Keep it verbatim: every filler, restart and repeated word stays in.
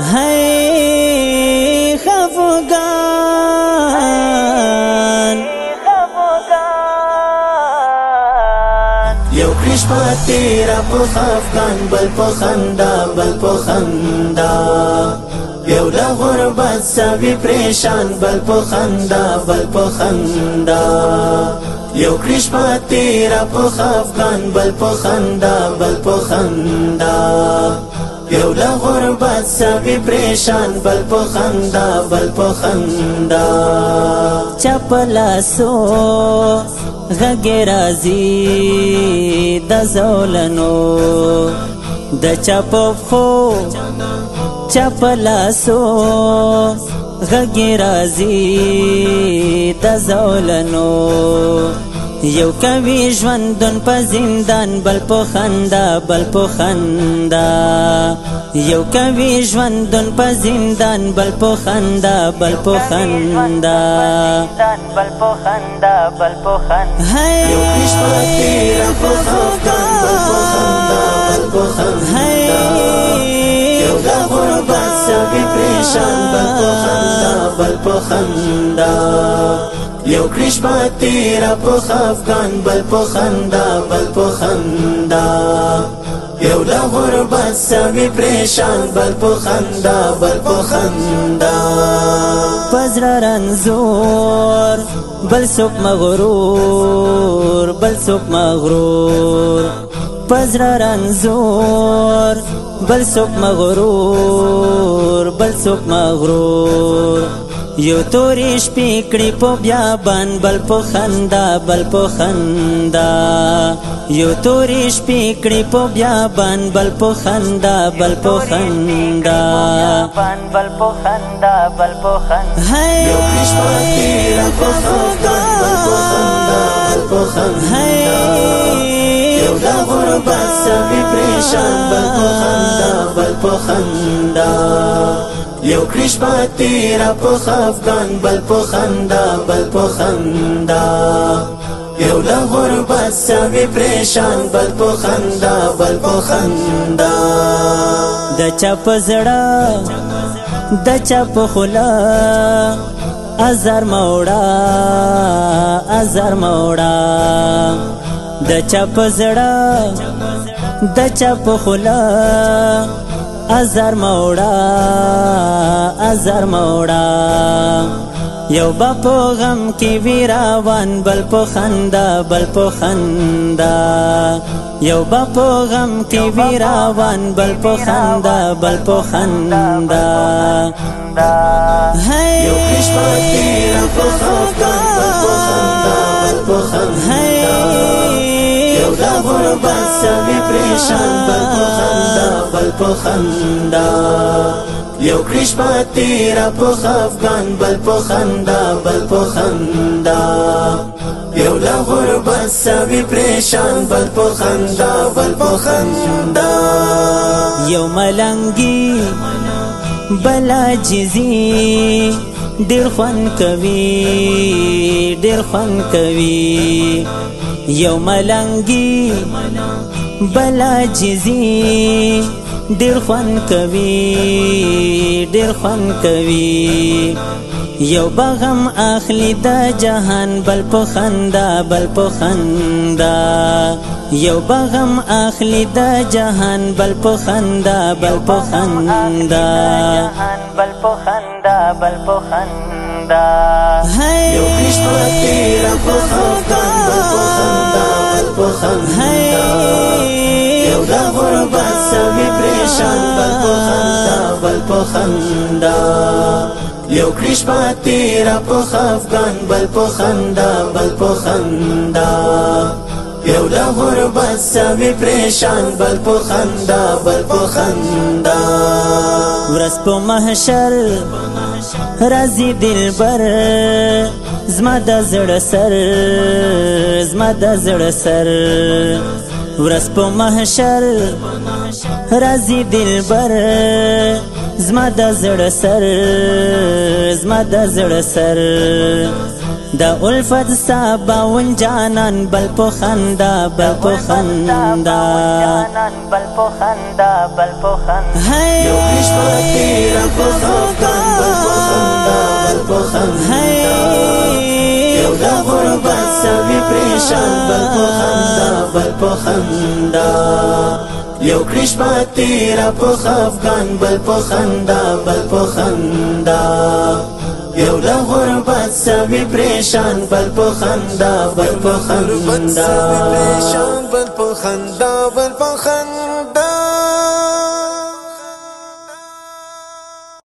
هاي خفقان یو کرشپا تیرا پو خفقان بل پو خندا بل پو خندا یو د غربت سوي پریشان بل په خندا بل په خندا یو کرش په تیرا په خفقان بل په خندا بل په خندا یو د غربت سوي پریشان بل په خندا بل په خندا چپلا سو غږ رازي د زولنو د چپ خو چپلا سو غږ رازي د زولنو یو کوي ژوندون په زندان بل په خندا بل په خندا یو کوي ژوندون په زندان بل په خندا بل په خندا بل په خندا بل په خندا یو کښته تیرا په خفقان بل په خندا بل په خندا بل په خندا یو کرش په تیرا په خفقان بل په خندا بل په خندا یو د غربت سوي پریشان بل په خندا بل په خندا پزران زور بل سوک مغرور بل سوک مغرور پزران زور بل سوک مغرور بل سوک مغرور یو تورې شپې کړې په بیابان بل په خندا بل په خندا یو تورې شپې کړې په بیابان بل په خندا بل په خندا بل په خندا بل په خندا یو شپه تیرا په خفقان بل په خندا بل په خندا یو د غربت سوي پریشان بل په خندا بل په خندا یو کرش په تیرا په خفقان بل په خندا بل په خندا یو د غربت سوي پریشان بل په خندا بل په خندا د چپ زړه د چپ خوله ازر موړه ازر موړه د چپ زړه د چپ خوله ازر موړه ازر موړه یو با په غم کې ویراوان بل په خندا بل په خندا یو با په غم کې ویراوان بل په خندا بل په خندا هاي یو کښته تیرا په خفقان بل په خندا بل په خندا یو د غربت سوي پریشان بل په خندا بل په خندا یو کرش په تیرا په خفقان بل په خندا بل په خندا یو د غربت سوي پریشان بل په خندا بل په خندا یو ملنګي بلا جزي ډېر خوند کوي ډېر خوند کوي یو ملنګي بلا جزي ډېر خوند کوي ډېر خوند کوي یو بغم اخلي د جهان بل په خندا بل په خندا یو بغم اخلي د جهان بل په خندا بل په خندا بل په خندا بل په خندا یو کښته تیرا په خفقان بل په خندا بل په خندا یو د غربت سوي پریشان بل په خندا بل په خندا یو کرش په تیرا په خفقان بل په خندا بل په خندا یو د غربت سوي پریشان بل په خندا بل په خندا ورځ په محشر راځي دلبر زما د زړه سر زما د زړه سر ورځ په محشر راځي دلبر زما د زړه سر زما د زړه سر دا الفت ساباون جانان بل پو خندا بل پو خندا هی یو عشق تیرا پو خفگان بل پو خندا بل پو خندا یو دا غربت سوی پریشان بل پو خندا بل پو خندا یو کرش پاتی را په خفغان بل په خندا بل په خندا یو د غربت سوي پریشان بل په خندا بل په خندا بل په خندا بل په خندا